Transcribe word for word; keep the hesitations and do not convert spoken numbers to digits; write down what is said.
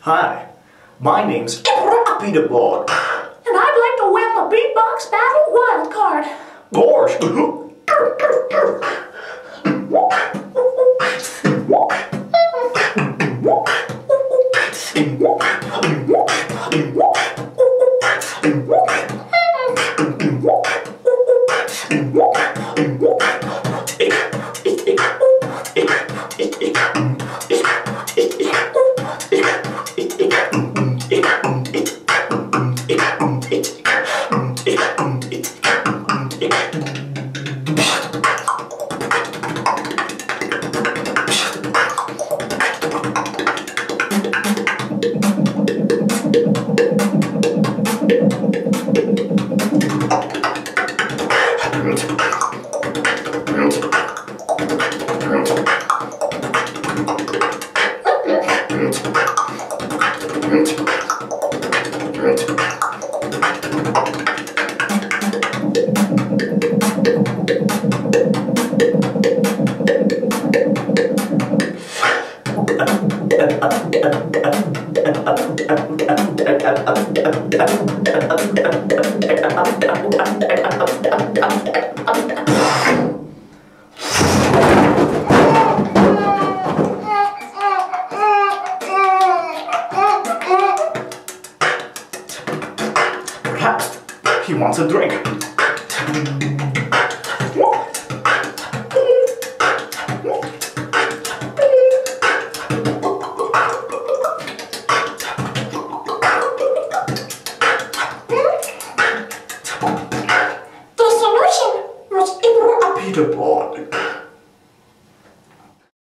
Hi, my name's Peterpot, and I'd like to win the beatbox battle wild card. Gosh. Perhaps he wants a drink. The solution was Peterpot.